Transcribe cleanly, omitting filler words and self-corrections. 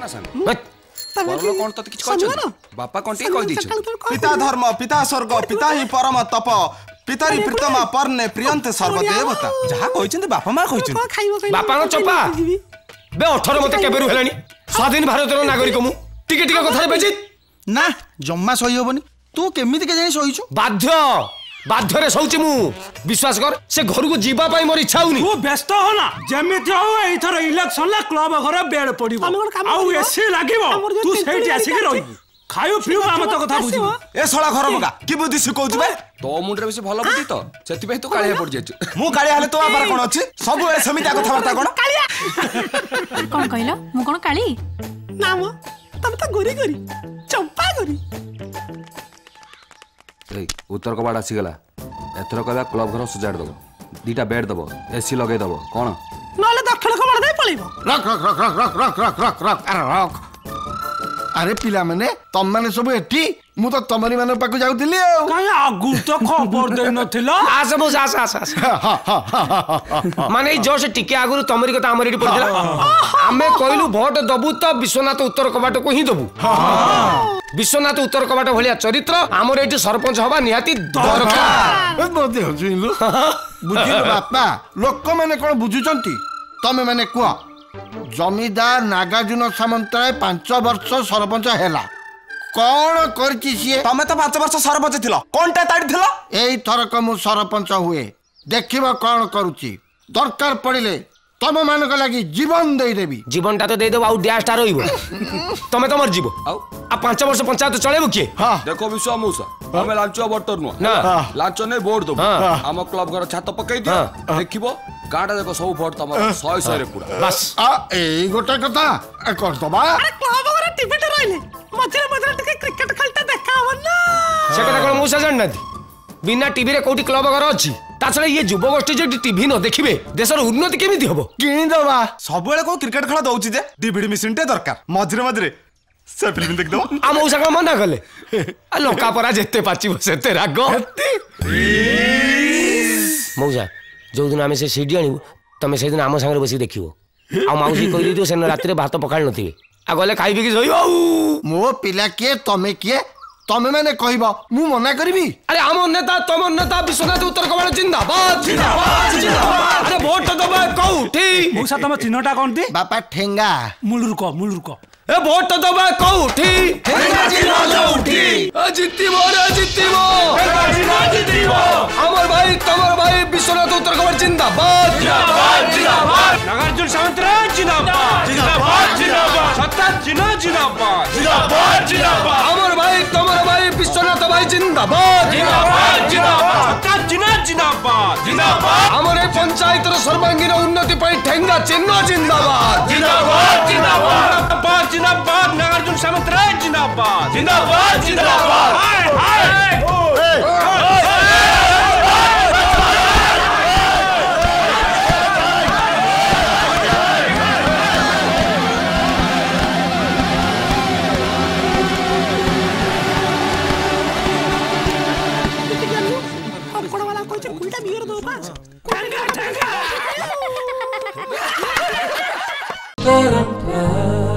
ना संग बट परलो कोन तो किछ कहछन बापा कोन टी कह दिछ पिता धर्म पिता स्वर्ग पिता ही परम तप पितारी प्रीतमा परने प्रियंत सर्वदेवता जहा कहछन बापा मा कहछन बापा नो चपा बे 18 मते केबेरु हेलानी स्वाधीन भारत रो नागरिक मु टिके टिके कथा बेजित ना जम्मा सही होबनी तू केमिति के जाई सोइछु बाध्य बाध्य रे सोउची मु विश्वास कर से घर को जीवा पाई मोर इच्छा होनी तू व्यस्त हो ना जेमिति हो एथर इलेक्शन ला क्लब घरे बेड पडिबो आ एसी लागिबो तू सेठी आसी के रहिबो खायो पियो हम तो कथा बुझिबो ए सळा घर बगा की बुद्धि सिखौछ बे तो मुंडरे बेसी भलो बुद्धि तो सेति बे तू काळिया पड़ जायछु मु काळिया हले तो आबार कोन अछि सब ए समिता कथा वार्ता कोन काळिया कोन कहलो मु कोन काळी ना मो तब तो गोरी गोरी चंपा गोरी ए उत्तर कबाड़ आसी गेला एथरो कबा क्लब घर सजाड़ दबो दीटा बेड दबो एसी लगे दबो कोन नले दक्षिण कबाड़ दे पळीबो रख रख रख रख रख रख रख रख अरे रख अरे पिला माने तम माने सब एठी मु तो तमरी माने पाकु जाउतिली काई आगु तो खबर दे नथिलो आसे मु आसे आसे माने जो से टिके आगु तमरी कथा हमर एठी पड़ला हमें कहलु वोट दबु तो विश्वनाथ उत्तर कबाट को ही दबु विश्वनाथ उत्तर कबाट भलिया चरित्र हमर एठी सरपंच होबा निहाती दरकार बदे होइलु बुझिलो बापा लोक माने कोन बुझुचंती तमे माने को जमीदार नागार्जुन सामंतराय 5 वर्ष सरपंच हैला कोन करछि सिए तमे त 5 वर्ष सरपंच थिलो कोनटा ताडी थिलो एई थरक मु सरपंच हुए देखिबो कोन करूछि दरकार पड़िले तम मान को लागि जीवन देई देबी जीवनटा तो देई देबो आउ डैशटा रहिबो तमे त मर जीवो आउ आ 5 वर्ष पंचायत चलेबो के देखो विश्व मौसा हमें लांचो बटर नु ना लांचो नै वोट दो हम क्लब घर छात पकई दियो देखिबो गाडा देखो सब वोट तमर 100 100 रे पूरा बस आ ए गोटा कथा कर दबा अरे क्लब वगैरह टिबेट रहले मथरे मथरे टिके क्रिकेट खेलता देखा होना से कथा को मुसा जान नदी बिना टीवी रे कोठी क्लब वगैरह अछि ताछले ये युवा गोष्ठी जे टीवी न देखिबे देशर उन्नति केमिति होबो किन दबा सबबेले को क्रिकेट खेला दउछि जे डीवीडी मशीन ते दरकार मथरे मथरे से फिल्म देख दो आ मुसा का मना करले आ लोका परा जेते पाचिबो सेते रागो मौजा जो दिन आमे से सीडी आनी तमे से दिन आम संगे बसी देखिवो आ माउसी कहली दियो सेन रात रे भात पकाल नथिबे आ गले खाइबे कि सोइबो मो पिला के तमे के तमे माने कहिबो मु मना करबी अरे हम नेता तम नेता विश्वनाथ उत्तर कबाड़ जिंदाबाद जिंदाबाद जिंदाबाद अरे वोट तो दबा कउठी मुसा तमे चिन्हटा कोन दी बापा ठेंगा मुलुर को ए वोट तो दबा कउठी ठेंगा जिनो लउठी ए जितिबो रे जितिबो ठेंगा जिनो जितिबो हमर भाई तमर भाई विश्वनाथ उत्तर कबाड़ जिंदाबाद जिंदाबाद जिंदाबाद नागार्जुन सामंतराय जिंदाबाद जिंदाबाद जिंदाबाद सत्ता जिनो जिंदाबाद जिंदाबाद जिंदाबाद हमर भाई विश्वनाथ भाई जिंदाबाद जिंदाबाद जिंदाबाद जिंदाबाद जिंदाबाद हमारे पंचायत रो सर्वांगीन उन्नति पई ठेंगा चिन्ह जिंदाबाद जिंदाबाद जिंदाबाद जिंदाबाद नागार्जुन सामंतराय जिंदाबाद जिंदाबाद जिंदाबाद हाय हाय da da da